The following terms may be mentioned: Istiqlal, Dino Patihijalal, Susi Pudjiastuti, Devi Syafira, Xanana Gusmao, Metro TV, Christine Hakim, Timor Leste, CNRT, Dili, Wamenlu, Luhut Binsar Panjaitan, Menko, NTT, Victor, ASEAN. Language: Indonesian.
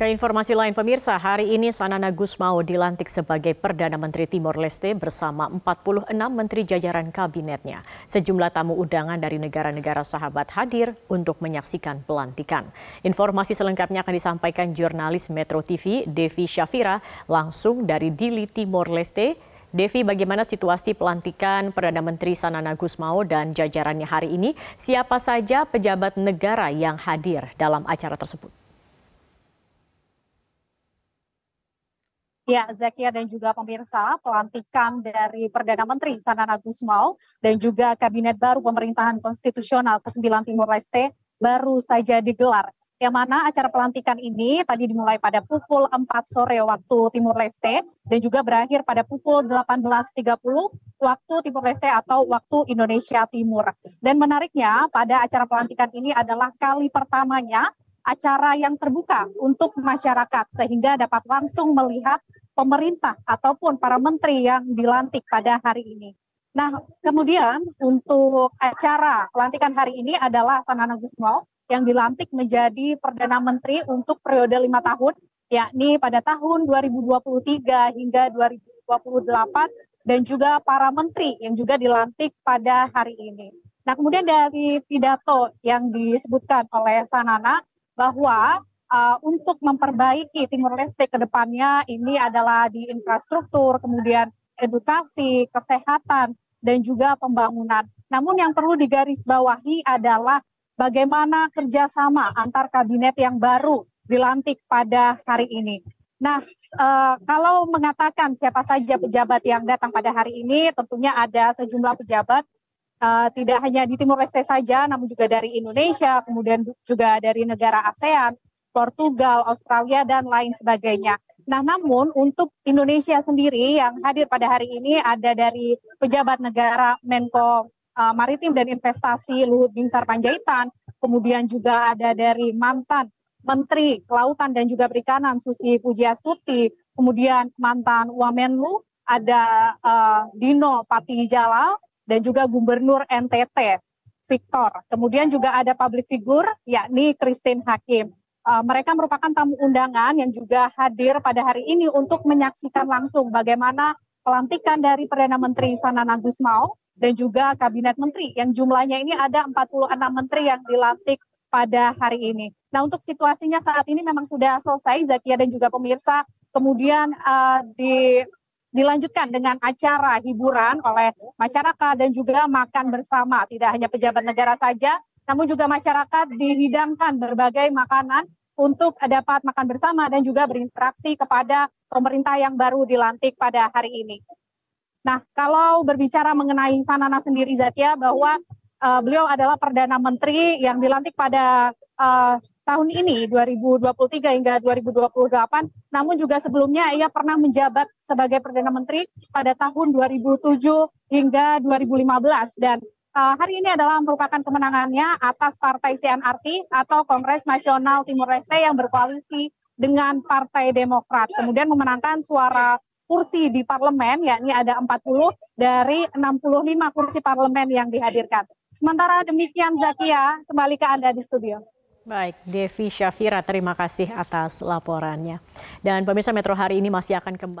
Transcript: Ke informasi lain pemirsa, hari ini Xanana Gusmao dilantik sebagai Perdana Menteri Timor Leste bersama 46 menteri jajaran kabinetnya. Sejumlah tamu undangan dari negara-negara sahabat hadir untuk menyaksikan pelantikan. Informasi selengkapnya akan disampaikan jurnalis Metro TV Devi Syafira langsung dari Dili, Timor Leste. Devi, bagaimana situasi pelantikan Perdana Menteri Xanana Gusmao dan jajarannya hari ini? Siapa saja pejabat negara yang hadir dalam acara tersebut? Ya, Zakia dan juga pemirsa, pelantikan dari Perdana Menteri Xanana Gusmao dan juga Kabinet Baru Pemerintahan Konstitusional ke-9 Timor Leste baru saja digelar. Yang mana acara pelantikan ini tadi dimulai pada pukul 4 sore waktu Timor Leste dan juga berakhir pada pukul 18.30 waktu Timor Leste atau waktu Indonesia Timur. Dan menariknya pada acara pelantikan ini adalah kali pertamanya acara yang terbuka untuk masyarakat sehingga dapat langsung melihat pemerintah ataupun para menteri yang dilantik pada hari ini. Nah, kemudian untuk acara pelantikan hari ini adalah Xanana Gusmao yang dilantik menjadi Perdana Menteri untuk periode 5 tahun, yakni pada tahun 2023 hingga 2028, dan juga para menteri yang juga dilantik pada hari ini. Nah, kemudian dari pidato yang disebutkan oleh Xanana bahwa untuk memperbaiki Timor Leste ke depannya ini adalah di infrastruktur, kemudian edukasi, kesehatan, dan juga pembangunan. Namun yang perlu digarisbawahi adalah bagaimana kerjasama antar kabinet yang baru dilantik pada hari ini. Nah, kalau mengatakan siapa saja pejabat yang datang pada hari ini, tentunya ada sejumlah pejabat, tidak hanya di Timor Leste saja, namun juga dari Indonesia, kemudian juga dari negara ASEAN, Portugal, Australia, dan lain sebagainya. Nah, namun untuk Indonesia sendiri yang hadir pada hari ini ada dari pejabat negara Menko Maritim dan Investasi Luhut Binsar Panjaitan, kemudian juga ada dari mantan Menteri Kelautan dan juga Perikanan Susi Pudjiastuti, kemudian mantan Wamenlu ada Dino Patihijalal dan juga Gubernur NTT Victor, kemudian juga ada public figure yakni Christine Hakim. Mereka merupakan tamu undangan yang juga hadir pada hari ini untuk menyaksikan langsung bagaimana pelantikan dari Perdana Menteri Xanana Gusmao dan juga Kabinet Menteri yang jumlahnya ini ada 46 menteri yang dilantik pada hari ini. Nah, untuk situasinya saat ini memang sudah selesai, Zakia dan juga pemirsa. Kemudian dilanjutkan dengan acara hiburan oleh masyarakat dan juga makan bersama. Tidak hanya pejabat negara saja, namun juga masyarakat dihidangkan berbagai makanan untuk dapat makan bersama dan juga berinteraksi kepada pemerintah yang baru dilantik pada hari ini. Nah, kalau berbicara mengenai Xanana sendiri, Zakia, bahwa beliau adalah Perdana Menteri yang dilantik pada tahun ini, 2023 hingga 2028, namun juga sebelumnya ia pernah menjabat sebagai Perdana Menteri pada tahun 2007 hingga 2015. Dan hari ini adalah merupakan kemenangannya atas Partai CNRT atau Kongres Nasional Timor Leste yang berkoalisi dengan Partai Demokrat. Kemudian memenangkan suara kursi di parlemen, yakni ada 40 dari 65 kursi parlemen yang dihadirkan. Sementara demikian, Zakia, kembali ke Anda di studio. Baik, Devi Syafira, terima kasih atas laporannya. Dan pemirsa Metro hari ini masih akan kembali.